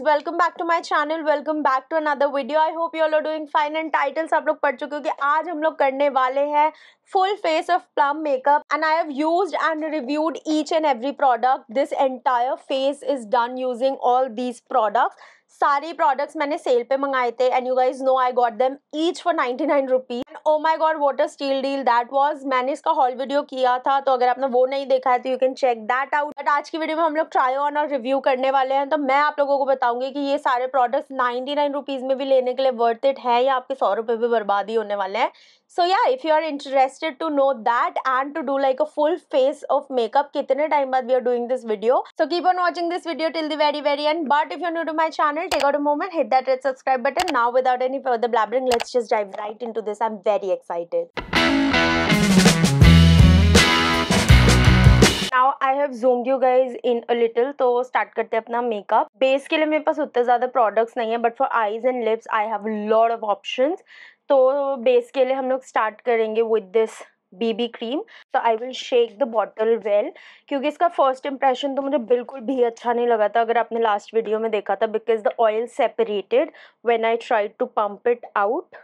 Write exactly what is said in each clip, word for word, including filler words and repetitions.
guys, welcome back to my channel, welcome back to another video. I hope you all are doing fine and titles आप लोग पढ़ चुके हो कि आज हम लोग करने वाले हैं full face of plum makeup and I have used and reviewed each and every product. This entire face is done using all these products. सारी products मैंने sale पे मंगाए थे and you guys know I got them each for ninety-nine rupees. And oh my god, what a steal deal that was. मैंने इसका haul video किया था तो अगर आपने वो नहीं देखा है तो you can check that out. But आज की वीडियो में हम लोग try on और review करने वाले हैं तो मैं आप लोगों को बताऊंगी कि ये सारे products ninety-nine rupees में भी लेने के लिए worth it है या आपके सौ रुपए भी बर्बादी होने वाले हैं. So yeah, if you are interested to know that and to do like a full face of makeup कितने time बाद we are doing this video, so keep on watching this video till the very very end. But if you are new to my channel, take out a moment, hit that red subscribe button. Now without any further blabbering, let's just dive right into this. I'm very excited. Now I have zoomed you guys in a little, तो start करते हैं अपना makeup. Base के लिए मेरे पास उतने ज़्यादा products नहीं है, but for eyes and lips I have a lot of options. तो बेस के लिए हम लोग स्टार्ट करेंगे विद दिस बीबी क्रीम. तो I will shake the bottle well क्योंकि इसका फर्स्ट इंप्रेशन तो मुझे बिल्कुल भी अच्छा नहीं लगा था अगर आपने लास्ट वीडियो में देखा था, because the oil separated when I tried to pump it out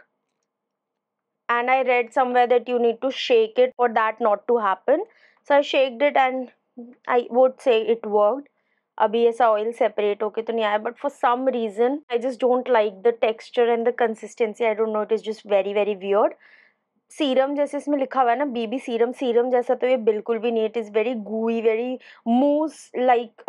and I read somewhere that you need to shake it for that not to happen. So I shaked it and I would say it worked. अभी ऐसा oil separate होके तो नहीं आया, but for some reason I just don't like the texture and the consistency. I don't know, it is just very very weird. Serum जैसे इसमें लिखा हुआ है ना, बीबी सीरम, सीरम जैसा तो ये बिल्कुल भी नहीं. It is very gooey, very mousse like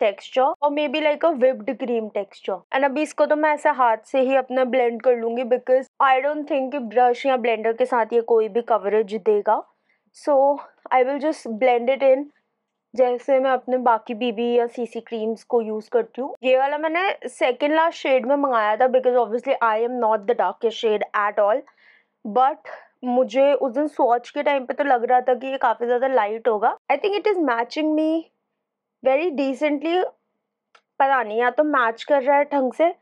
texture और maybe like a whipped cream texture. And अभी इसको तो मैं ऐसा हाथ से ही अपना ब्लेंड कर लूँगी बिकॉज आई डोंट थिंक कि ब्रश या ब्लेंडर के साथ ये कोई भी कवरेज देगा. So I will just blend it in जैसे मैं अपने बाकी बीबी या सीसी क्रीम्स को यूज़ करती हूँ. ये वाला मैंने सेकेंड लास्ट शेड में मंगाया था because obviously I am not the darkest shade at all, but मुझे उस दिन स्वॉच के टाइम पे तो लग रहा था कि ये काफ़ी ज़्यादा लाइट होगा. I think it is matching me very decently. पता नहीं, या तो मैच कर रहा है ढंग से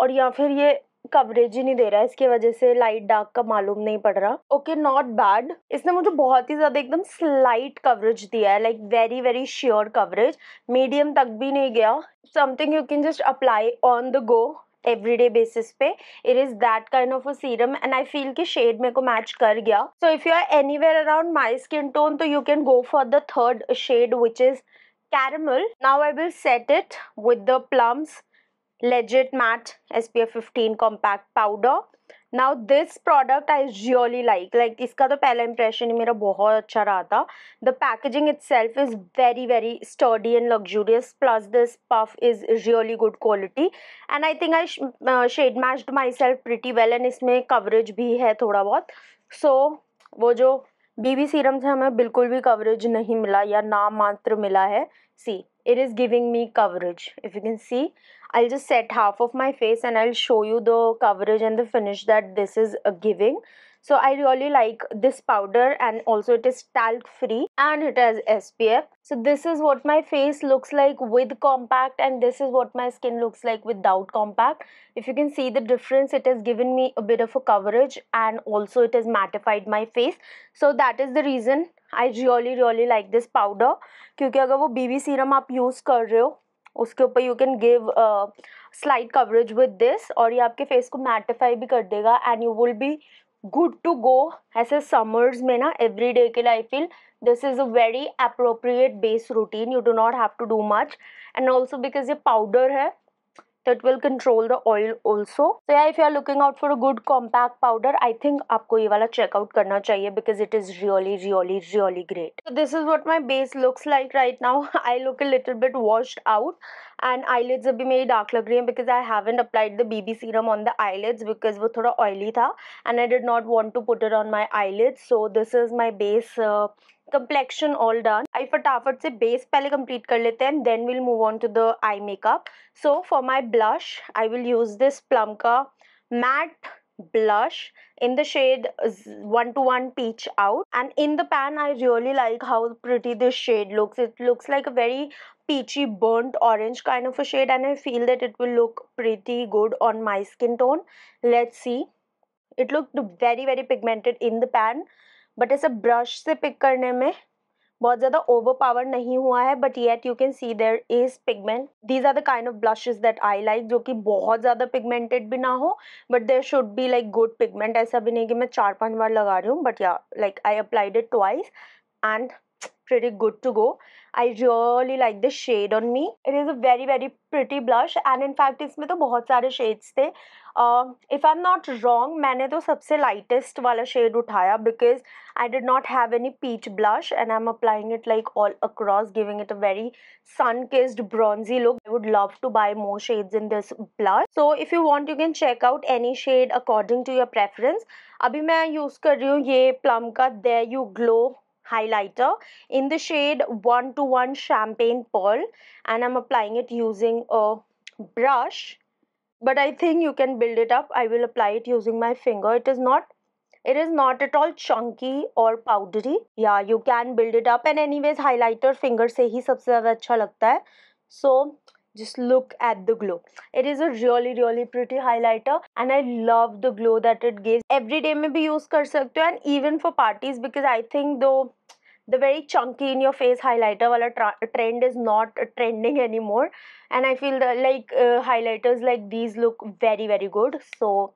और या फिर ये कवरेज ही नहीं दे रहा है, इसकी वजह से लाइट डार्क का मालूम नहीं पड़ रहा. Okay, not bad. इसने मुझे बहुत ही ज़्यादा एकदम स्लाइट कवरेज दिया है, like very very sure coverage. Medium तक भी नहीं गया. Something you can just apply on the go everyday basis पे. It is that kind of a serum and I feel कि शेड मेरे को मैच कर गया. So if you are anywhere around my skin tone तो you can go for the third shade which is caramel. Now I will set it with the plums Legit Matte S P F fifteen Compact Powder. Now this product I really like. Like इसका तो पहला impression ही मेरा बहुत अच्छा रहा था. The packaging itself is very very sturdy and luxurious. Plus this puff is really good quality. And I think I uh, shade matched myself pretty well. And इसमें coverage भी है थोड़ा बहुत. So वो जो B B serum से हमें बिल्कुल भी coverage नहीं मिला या नाम मात्र मिला है. See, it is giving me coverage. If you can see, I'll just set half of my face and I'll show you the coverage and the finish that this is giving. So I really like this powder and also it is talc free and it has S P F. So this is what my face looks like with compact and this is what my skin looks like without compact. If you can see the difference, it has given me a bit of a coverage and also it has mattified my face. So that is the reason I really really like this powder. क्योंकि अगर वो B B serum आप use कर रहे हो उसके ऊपर you can give slight coverage with this और ये आपके फेस को मैटिफाई भी कर देगा and you will be good to go. ऐसे समर्स में ना एवरी डे के लिए I feel this is a very appropriate base routine. You do not have to do much and also because ये पाउडर है तो it will control the oil also. So yeah if you are looking out for a good compact powder I think आपको ये वाला check out करना चाहिए because it is really really really great. So this is what my base looks like right now. I look a little bit washed out and eyelids अभी मेरी dark लग रही हैं because I haven't applied the BB serum on the eyelids because वो थोड़ा oily था and I did not want to put it on my eyelids. So this is my base complexion all done. I फटाफट से base पहले complete कर लेते हैं, then will move on to the eye makeup. So for my blush I will use this Plum का matte blush in the shade one to one peach out and in the pan I really like how pretty this shade looks. It looks like a very peachy burnt orange kind of a shade and I feel that it will look pretty good on my skin tone. Let's see. It looked very very pigmented in the pan but as a brush se pick karne mein बहुत ज़्यादा overpower नहीं हुआ है, but yet you can see there is pigment. These are the kind of blushes that I like, जो कि बहुत ज़्यादा pigmented भी ना हो but there should be like good pigment. ऐसा भी नहीं कि मैं चार पांच बार लगा रही हूँ, but yeah like I applied it twice and pretty good to go. I really like this shade on me. It is a very very pretty blush and in fact इसमें तो बहुत सारे shades थे. uh, if I'm not wrong मैंने तो सबसे lightest वाला shade उठाया because I did not have any peach blush and I'm applying it like all across, giving it a very sun-kissed bronzy look. I would love to buy more shades in this blush. So if you want you can check out any shade according to your preference. अभी मैं use कर रही हूँ ये Plum का There You Glow Highlighter in the shade one to one Champagne Pearl and I'm applying it using a brush, but I think you can build it up. I will apply it using my finger. It is not it is not at all chunky or powdery. Yeah, you can build it up and anyways highlighter finger से ही सबसे ज़्यादा अच्छा लगता है. So just look at the glow. It is a really really pretty highlighter and I love the glow that it gives. Every day में भी use कर सकते हो and even for parties because I think though the very chunky in your face highlighter वाला trend is not trending anymore and I feel that like uh, highlighters like these look very very good. So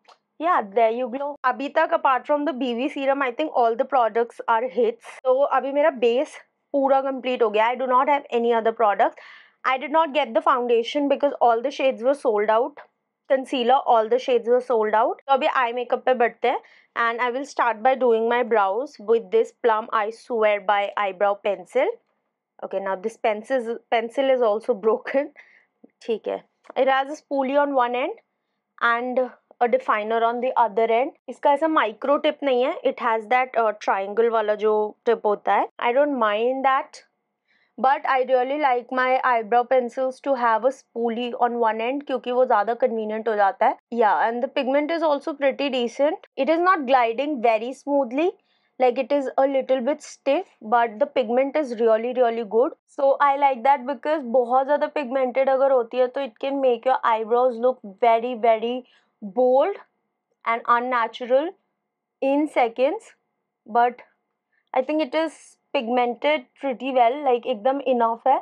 yeah, there you glow. अभी तक apart from the B B serum I think all the products are hits. So अभी मेरा base पूरा complete हो गया. I do not have any other products. I did not get the foundation because all the shades were sold out. Concealer, all the shades were sold out. So abhi eye makeup pe badhte hain and I will start by doing my brows with this Plum I Swear By eyebrow pencil. Okay, now this pencil pencil is also broken. ठीक है. It has a spoolie on one end and a definer on the other end. इसका ऐसा micro tip नहीं है. It has that uh, triangle वाला जो tip होता है. I don't mind that. But I really like my eyebrow pencils to have a spooly on one end क्योंकि वो ज़्यादा कन्वीनियंट हो जाता है. Yeah and the pigment is also pretty decent. It is not gliding very smoothly, like it is a little bit stiff but the pigment is really really good. So I like that because बहुत ज़्यादा pigmented अगर होती है तो it can make your eyebrows look very very bold and unnatural in seconds. But I think it is pigmented pretty well, like एकदम enough है,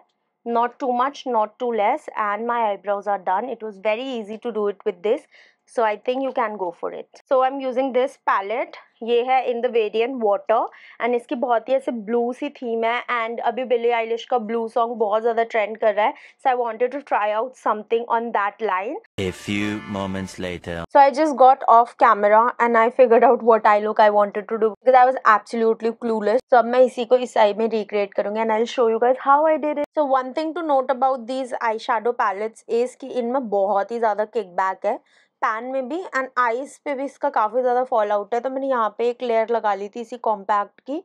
not too much not too less, and my eyebrows are done. It was very easy to do it with this, so I think you can go for it. So I'm using this palette. ये है in the variant water and इसकी बहुत ही ऐसे blue सी theme है and अभी Billie Eilish का blue song बहुत ज़्यादा trend कर रहा है, so I wanted to try out something on that line. A few moments later. So I just got off camera and I figured out what eye look I wanted to do because I was absolutely clueless. So अब मैं इसी को इस eye में recreate करूँगी and I'll show you guys how I did it. So one thing to note about these eyeshadow palettes is कि इनमें बहुत ही ज़्यादा kickback है, पैन में भी एंड आईज पे भी इसका काफ़ी ज़्यादा फॉल आउट है. तो मैंने यहाँ पे एक लेयर लगा ली थी इसी कॉम्पैक्ट की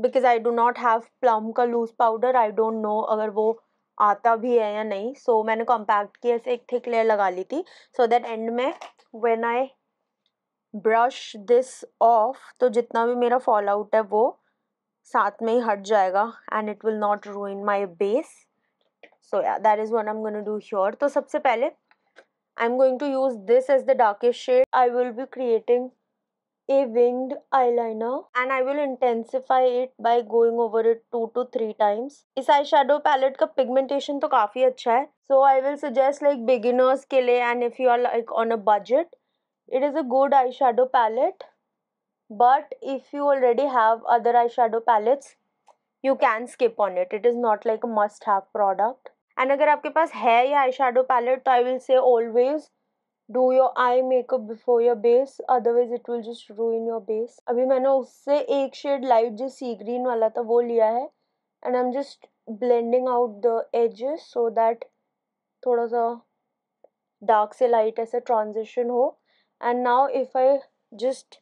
because I do not have Plum का loose powder. I don't know अगर वो आता भी है या नहीं. सो so, मैंने कॉम्पैक्ट की ऐसे एक थिक लेयर लगा ली थी सो दैट एंड में when I brush this off तो जितना भी मेरा फॉल आउट है वो साथ में ही हट जाएगा and it will not ruin my base. So yeah that is what I am gonna do here. तो सबसे पहले I'm going to use this as the darkest shade. I will be creating a winged eyeliner and I will intensify it by going over it two to three times. इस eyeshadow palette का pigmentation तो काफ़ी अच्छा है. So I will suggest like beginners के लिए and if you are like on a budget, it is a good eyeshadow palette. But if you already have other eyeshadow palettes, you can skip on it. It is not like a must-have product. And अगर आपके पास है या eye shadow palette तो I will say always do your eye makeup before your base, otherwise it will just ruin your base. अभी मैंने उससे एक शेड लाइट जो सी ग्रीन वाला था वो लिया है and I am just blending out the edges so that थोड़ा सा डार्क से लाइट ऐसे ट्रांजिशन हो. And now if I just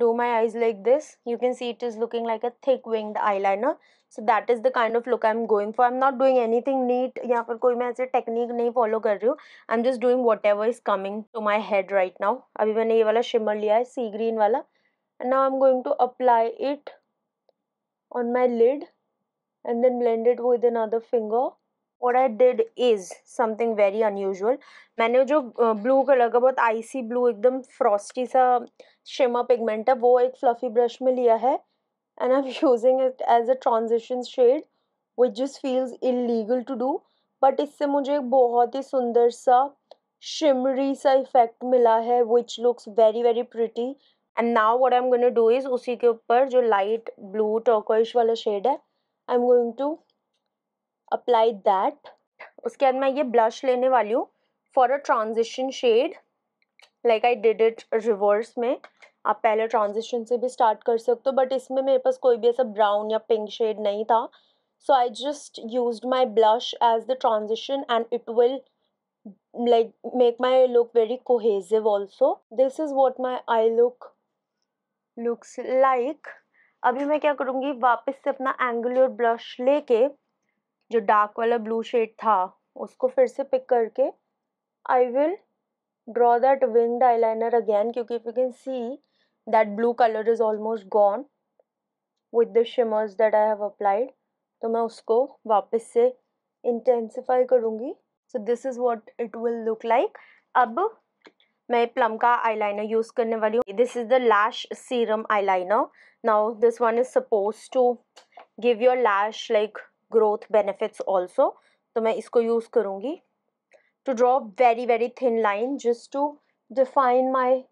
do my eyes like this, you can see it is looking like a thick winged eyeliner. So that is the kind of look I'm going for. I'm not doing anything neat. यहाँ पर कोई मैं ऐसे technique नहीं follow कर रही हूँ. I'm just doing whatever is coming to my head right now. अभी मैंने ये वाला shimmer लिया है sea green वाला and now I'm going to apply it on my lid and then blend it with another finger. What I did is something very unusual. मैंने जो blue colour का बहुत icy blue एकदम frosty सा shimmer pigment है वो एक fluffy brush में लिया है and I'm using it as a transition shade, which just feels illegal to do. But इससे मुझे एक बहुत ही सुंदर सा shimmery सा effect मिला है, which looks very very pretty. And now what I'm going to do is उसी के ऊपर जो light blue turquoise वाला shade है, I'm going to apply that. उसके बाद मैं ये blush लेने वाली हूँ for a transition shade, like I did it reverse में. आप पहले transition से भी start कर सकते हो, but इसमें मेरे पास कोई भी ऐसा brown या pink shade नहीं था. So I just used my blush as the transition, and it will like make my look very cohesive also. This is what my eye look looks like. अभी मैं क्या करूँगी, वापस से अपना angular blush लेके जो dark वाला blue shade था उसको फिर से pick करके I will draw that winged eyeliner again, क्योंकि if you can see that blue color is almost gone with the shimmers that I have applied. तो मैं उसको वापस से इंटेंसिफाई करूँगी. So this is what it will look like. अब मैं Plum का आईलाइनर यूज़ करने वाली हूँ. This is the lash serum eyeliner. Now this one is suppose to give your lash like growth benefits also. तो मैं इसको यूज़ करूँगी to draw very very thin line, just to define my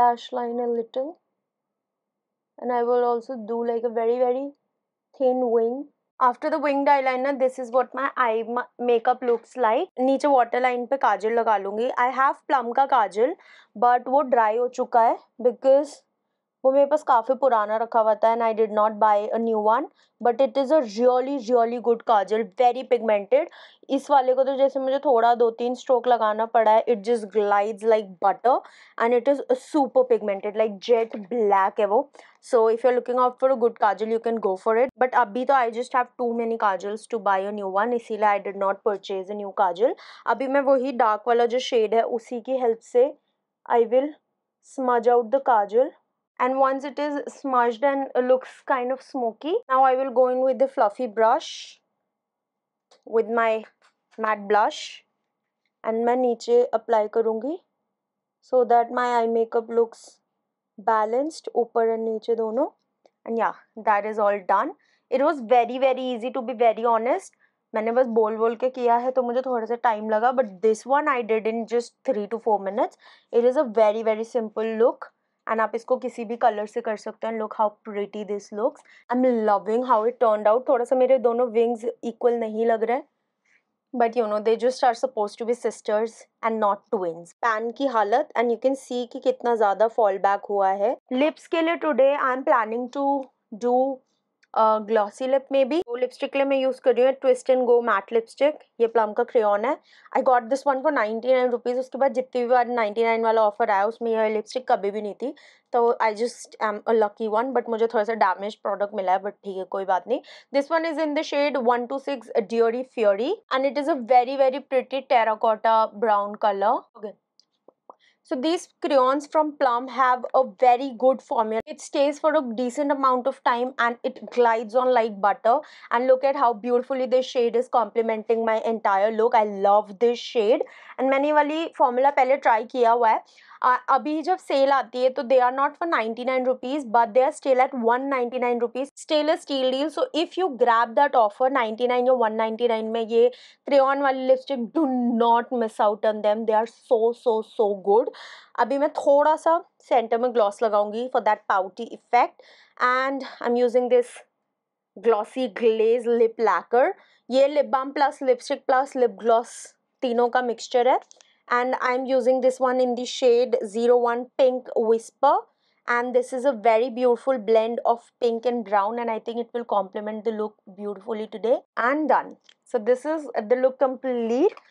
lash line a little, and I will also do like a very very thin wing. After the winged eyeliner, this is what my eye ma makeup looks like. नीचे waterline पे काजल लगा लूँगी. I have plum का काजल, but वो dry हो चुका है because वो मेरे पास काफ़ी पुराना रखा हुआ था, and I did not buy a new one. But it is a really really good Kajal, very pigmented. इस वाले को तो जैसे मुझे थोड़ा दो तीन stroke लगाना पड़ा है. It just glides like butter, and it is super pigmented, like jet black है वो. So if you're looking out for a good kajal, you can go for it. But abhi to I just have too many kajals to buy a new one. इसीलिए I did not purchase a new kajal. अभी मैं वही dark वाला जो shade है उसी की help से I will smudge out the kajal. And once it is smudged and looks kind of smoky, now I will go in with the fluffy brush with my matte blush, and मैं नीचे apply करूँगी so that my eye makeup looks balanced, ऊपर और नीचे दोनों. And yeah, that is all done. It was very very easy, to be very honest. मैंने बस बोल बोल के किया है तो मुझे थोड़ा सा टाइम लगा, but this one I did in just three to four minutes. It is a very very simple look. And आप इसको किसी भी कलर से कर सकते हैं. Look how pretty this looks. I'm loving how it turned out. थोड़ा सा मेरे दोनों wings equal नहीं लग रहे, but you know they just are supposed to be sisters and not twins. Pan की हालत, and you can see कि कितना ज़्यादा fall back हुआ है. Lips के लिए today I'm planning to do uh, glossy lip maybe. So lipstick के लिए मैं use कर रही हूँ Twist and Go Matte Lipstick. ये प्लम का क्रेयॉन है. I got this one for ninety nine rupees. उसके बाद जितनी भी बार ninety nine वाला ऑफर आया उसमें यह लिपस्टिक कभी भी नहीं थी. तो I just am a lucky one. But मुझे थोड़ा सा damaged product मिला है, but ठीक है कोई बात नहीं. This one is in the shade one two six Deary Fury, and it is a very very pretty terracotta brown color. Okay. So these crayons from Plum have a very good formula. It stays for a decent amount of time, and it glides on like butter. And look at how beautifully this shade is complementing my entire look. I love this shade. And मैंने वाली formula पहले try किया हुआ है. Uh, अभी जब cell आती है तो they are not for ninety nine rupees, but they are still at one ninety nine rupees. Still a steal deal. So if you grab that offer ninety nine or one ninety nine में ये crayon वाली lipstick, do not miss out on them. They are so so so good. अभी मैं थोड़ा सा centre में gloss लगाऊंगी for that pouty effect, and I'm using this glossy glaze lip lacquer. ये lip balm plus lipstick plus lip gloss तीनों का mixture है. And I'm using this one in the shade zero one Pink Whisper, and this is a very beautiful blend of pink and brown, and I think it will complement the look beautifully today. And done. So this is the look complete.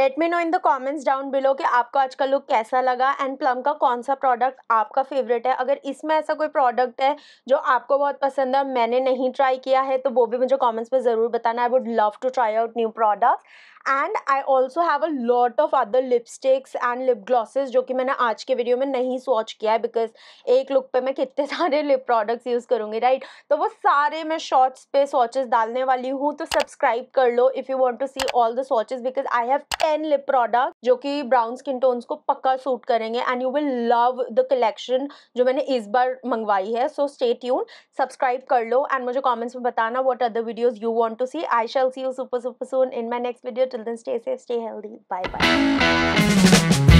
Let me know in the comments down below कि आपको आज का look कैसा लगा, and plum का कौन सा product आपका फेवरेट है. अगर इसमें ऐसा कोई प्रोडक्ट है जो आपको बहुत पसंद है मैंने नहीं ट्राई किया है तो वो भी मुझे कमेंट्स में ज़रूर बताना. I would love to try out new product. And I also have a lot of other lipsticks and lip glosses जो कि मैंने आज के वीडियो में नहीं स्वॉच किया है, बिकॉज एक लुक पे मैं कितने सारे लिप प्रोडक्ट्स यूज़ करूँगी, राइट? तो वो सारे मैं शॉर्ट्स पे स्वॉचेस डालने वाली हूँ, तो सब्सक्राइब कर लो if you want to see all the swatches, because I have ten lip product जो कि ब्राउन स्किन टोन्स को पक्का सूट करेंगे and you will love the collection जो मैंने इस बार मंगवाई है. सो स्टे ट्यून, सब्सक्राइब कर लो एंड मुझे कॉमेंट्स में बताना what other videos you want to see. I shall see you super super soon in my next video. Till then stay safe, stay healthy, bye bye.